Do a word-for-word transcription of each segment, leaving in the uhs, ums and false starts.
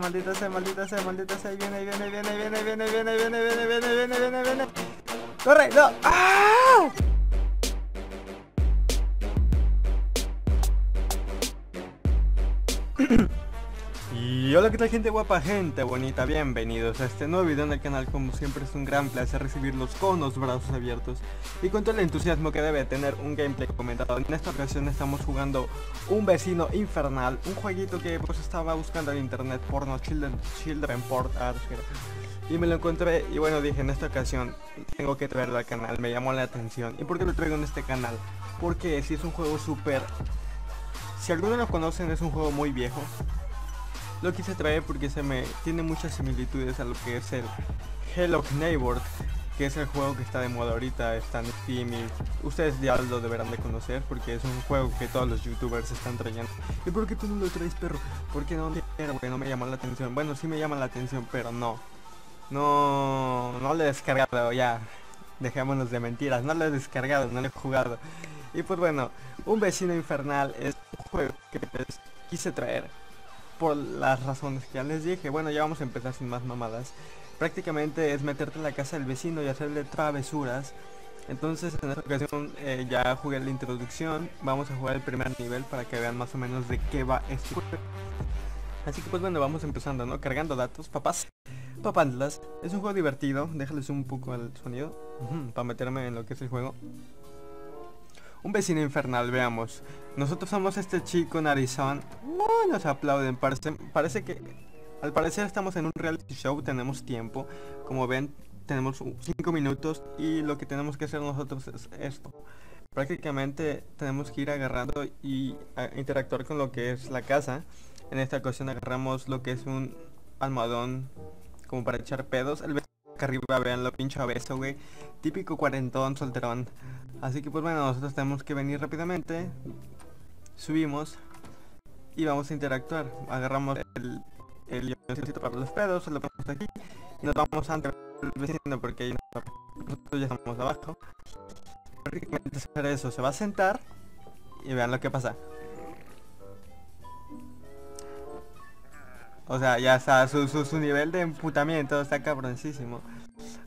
Maldita sea, maldita sea, maldita sea, maldita sea. Ahí viene, ahí viene, ahí viene, ahí viene, ahí viene, ahí viene, ahí viene, ahí viene, ahí viene, ahí viene, ahí viene. ¡Corre! ¡No! ¡Ah! Y hola, ¿qué tal, gente guapa, gente bonita? Bienvenidos a este nuevo video en el canal. Como siempre es un gran placer recibirlos con los brazos abiertos y con todo el entusiasmo que debe tener un gameplay comentado. En esta ocasión estamos jugando Un Vecino Infernal, un jueguito que pues estaba buscando en internet, porno, children, children port Archer, y me lo encontré y bueno, dije, en esta ocasión tengo que traerlo al canal, me llamó la atención. ¿Y por qué lo traigo en este canal? Porque si es un juego súper... Si algunos lo conocen, es un juego muy viejo. Lo quise traer porque se me tiene muchas similitudes a lo que es el Hello Neighbor, que es el juego que está de moda ahorita, está en Steam y ustedes ya lo deberán de conocer porque es un juego que todos los youtubers están trayendo. ¿Y por qué tú no lo traes, perro? ¿Por qué no? Porque no me llama la atención. Bueno, sí me llama la atención, pero no. No, no lo he descargado ya. Dejémonos de mentiras, no lo he descargado, no lo he jugado. Y pues bueno, Un Vecino Infernal es un juego que pues, quise traer por las razones que ya les dije. Bueno, ya vamos a empezar sin más mamadas. Prácticamente es meterte en la casa del vecino y hacerle travesuras. Entonces en esta ocasión eh, ya jugué la introducción. Vamos a jugar el primer nivel para que vean más o menos de qué va este juego. Así que pues bueno, vamos empezando, ¿no? Cargando datos, papás, papandlas. Es un juego divertido, déjales un poco el sonido uh-huh, para meterme en lo que es el juego. Un vecino infernal, veamos. Nosotros somos este chico narizón. No nos aplauden, parece, parece que... Al parecer estamos en un reality show, tenemos tiempo. Como ven, tenemos cinco minutos y lo que tenemos que hacer nosotros es esto. Prácticamente tenemos que ir agarrando y interactuar con lo que es la casa. En esta ocasión agarramos lo que es un almohadón como para echar pedos. El vecino acá arriba, veanlo, pincho abeso, güey. Típico cuarentón, solterón. Así que pues bueno, nosotros tenemos que venir rápidamente. Subimos y vamos a interactuar. Agarramos el el yoncito para los pedos, lo ponemos aquí y nos vamos ante el vecino porque ahí nosotros ya estamos abajo. Prácticamente hacer eso, se va a sentar y vean lo que pasa. O sea, ya está, su, su, su nivel de emputamiento está cabroncísimo.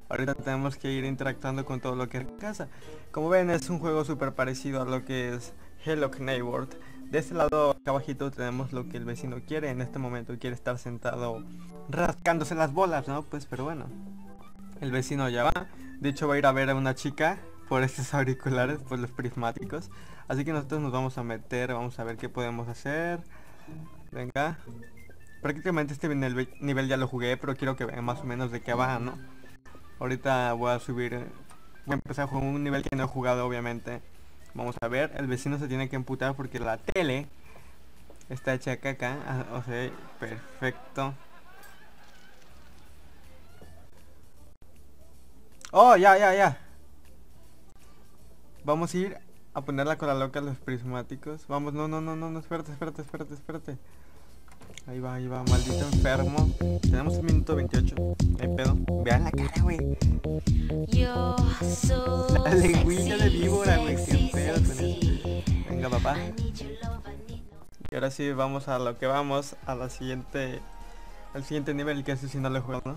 Ahorita tenemos que ir interactuando con todo lo que es casa. Como ven, es un juego súper parecido a lo que es Hello Neighbor. De este lado acá abajito tenemos lo que el vecino quiere. En este momento quiere estar sentado rascándose las bolas, ¿no? Pues, pero bueno, el vecino ya va. De hecho va a ir a ver a una chica por estos auriculares, por los prismáticos. Así que nosotros nos vamos a meter, vamos a ver qué podemos hacer. Venga. Prácticamente este nivel, nivel ya lo jugué, pero quiero que vean más o menos de qué va, ¿no? Ahorita voy a subir, voy a empezar a jugar un nivel que no he jugado, obviamente. Vamos a ver, el vecino se tiene que emputar porque la tele está hecha caca. Ah, o sea, perfecto. Oh, ya, ya, ya. Vamos a ir a ponerla con la loca los prismáticos. Vamos, no, no, no, no, no, espérate, espérate, espérate, espérate. Ahí va, ahí va, maldito enfermo. Tenemos un minuto veintiocho. Hay pedo. Vean la cara, güey. La lengüita de víbora, güey. Qué pedo con esto. Venga, papá. Y ahora sí, vamos a lo que vamos. A la siguiente... Al siguiente nivel, que es si no le juego, ¿no?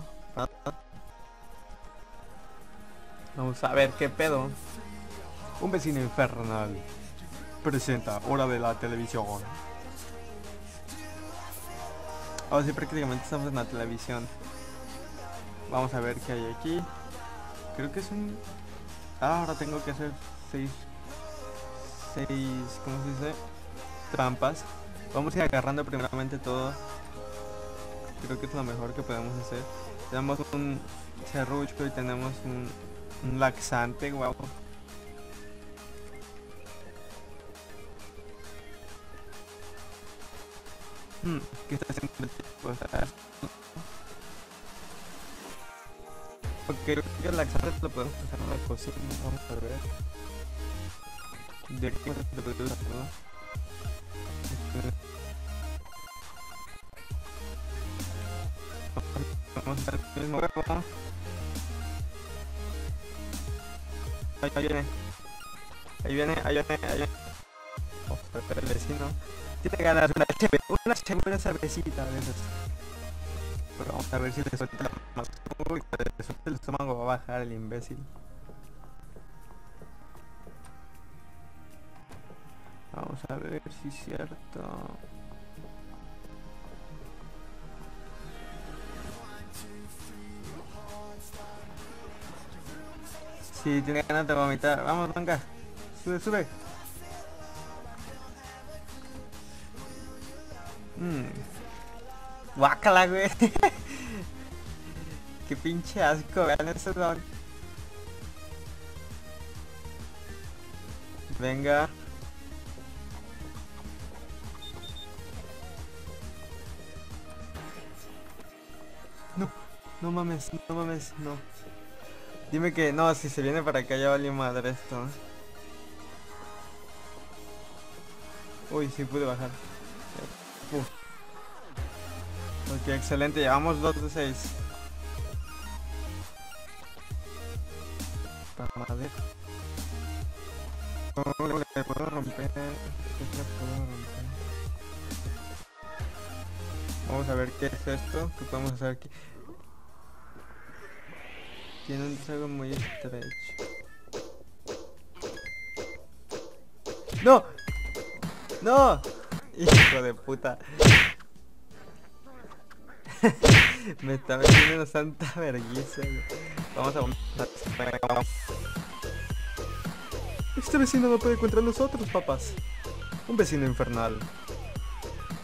Vamos a ver qué pedo. Un vecino infernal presenta Hora de la Televisión. Ahora sí, prácticamente estamos en la televisión. Vamos a ver qué hay aquí. Creo que es un... Ah, ahora tengo que hacer seis... Seis... ¿Cómo se dice? Trampas. Vamos a ir agarrando primeramente todo. Creo que es lo mejor que podemos hacer. Tenemos un serrucho y tenemos un, un laxante, guau. Hmm, ¿qué está haciendo el tipo? O sea, porque creo que la carne lo podemos pasar en la cocina, vamos a ver. De aquí se te perdió la prueba. Vamos a ver el mismo huevo. Ahí viene. Ahí viene, ahí viene, ahí viene. Vamos a ver el vecino. Tiene ganas de una chévere, una chévere cervecita a veces. pero vamos a ver si le suelta el estómago. Y cuando le suelta el estómago va a bajar el imbécil. Vamos a ver si es cierto. Si sí, tiene ganas de vomitar. Vamos, manga. Sube, sube. Mmm. Guácala, güey. Qué pinche asco. Vean ese don. Venga. No, no mames, no mames, no. Dime que no, si se viene para acá ya valió madre esto. Uy, sí pude bajar. Uf. Ok, excelente, llevamos dos de seis. Para madre. No, le puedo romper. Le puedo romper. Vamos a ver qué es esto. ¿Qué podemos hacer aquí? Tiene un trago muy estrecho. ¡No! ¡No! ¡Hijo de puta! Me está metiendo una santa vergüenza. Vamos a... Este vecino no puede encontrar los otros, papás. Un vecino infernal.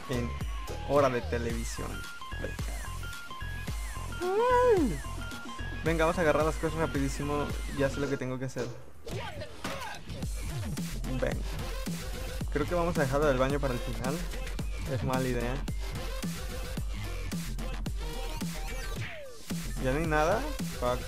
En hora de televisión. ¡Ay! Venga, vamos a agarrar las cosas rapidísimo. Ya sé lo que tengo que hacer. Venga. Creo que vamos a dejarlo del baño para el final. Es mala idea. Ya no hay nada. Fuck.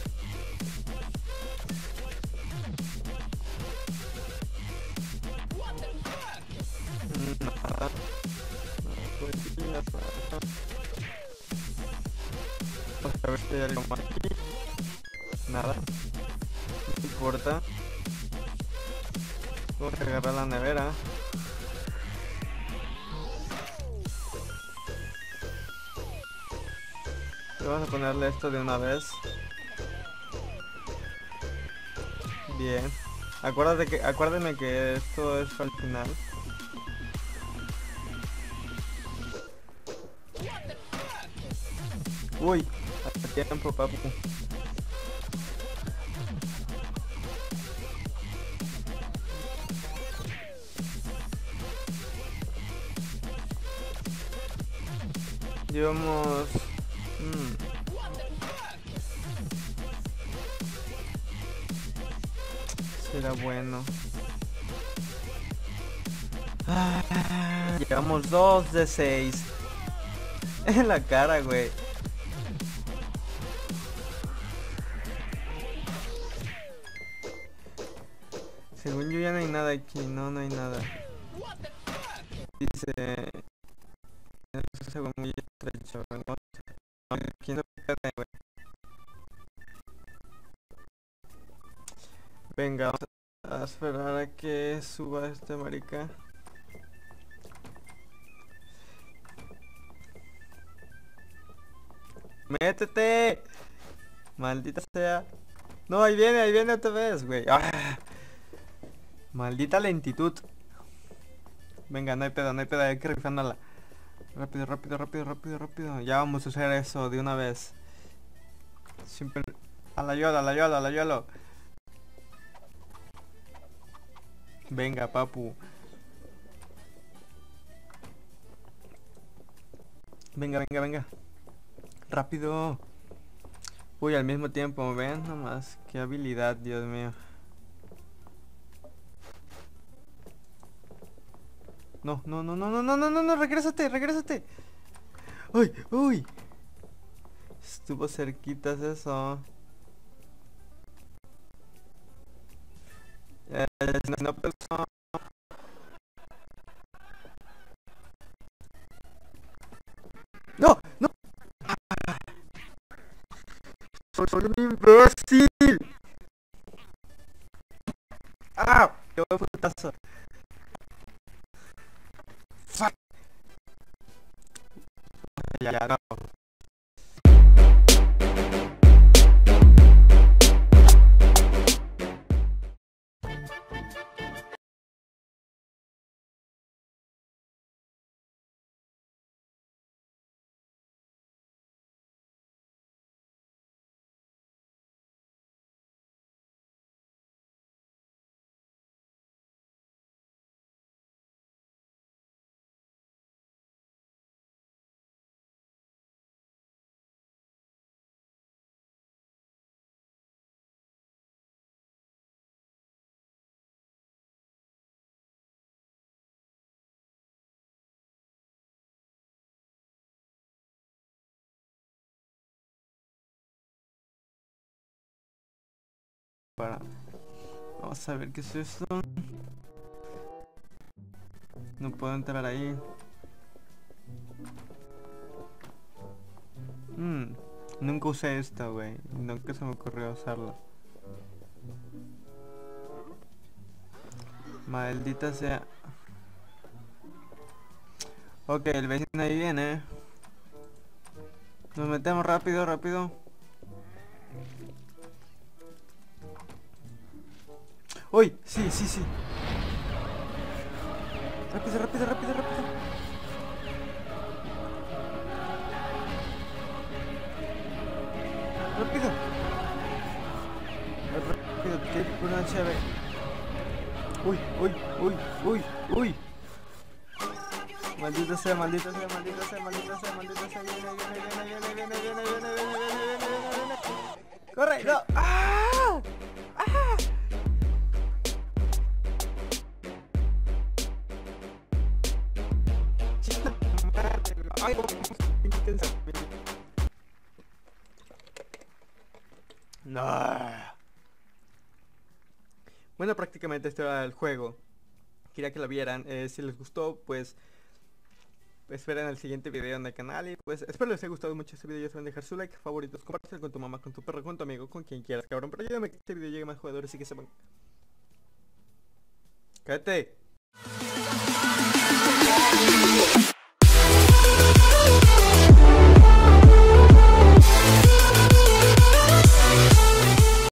Nada. Vamos a ver si hay algo más aquí. Nada. No importa. Vamos a agarrar la nevera. Vamos a ponerle esto de una vez. Bien. Acuérdate que, acuérdenme que esto es al final. Uy, hasta tiempo, papu. Llevamos... Mm. Será bueno. Ah, llevamos dos de seis. En la cara, güey. Según yo ya no hay nada aquí, no, no hay nada. Dice... Según muy estrecho, ¿no? Aquí no puede, güey. Venga, vamos a esperar a que suba este marica. ¡Métete! Maldita sea. No, ahí viene, ahí viene otra vez, güey. ¡Ah! Maldita lentitud. Venga, no hay pedo, no hay pedo, hay que rifándola. Rápido, rápido, rápido, rápido, rápido. Ya vamos a hacer eso de una vez. Siempre... A la yola, a la yola, a la yola. Venga, papu. Venga, venga, venga. Rápido. Uy, al mismo tiempo, ven nomás. Qué habilidad, Dios mío. No, no, no, no, no, no, no, no, no, regrésate, regrésate. Uy, uy. Estuvo cerquitas eso. Eh, no pensó. No, no. Soy un imbécil. Ah, qué putazo. Ya, ya, no. para... Vamos a ver qué es esto. No puedo entrar ahí. Mm, nunca usé esta, güey. Nunca se me ocurrió usarla. Maldita sea. Ok, el vecino ahí viene. Nos metemos rápido, rápido. ¡Uy! Sí, sí, sí. Rápido, rápido, rápido, rápido. Rápido. Rápido, que por una chave. Uy, uy, uy, uy, uy. Maldito sea, maldito sea, maldito sea, maldito sea, maldito sea. Viene, viene, viene, viene, viene, viene, viene, viene, viene, viene. Corre, no. ¡Ah! ¡Ah! No. Bueno, prácticamente este era el juego. Quería que lo vieran. Eh, si les gustó, pues esperen el siguiente video en el canal. Y pues espero les haya gustado mucho este video. Ya saben, dejar su like, favoritos, compártelo con tu mamá, con tu perro, con tu amigo, con quien quieras, cabrón. Pero ayúdame que este video llegue a más jugadores y que sepan. ¡Cállate!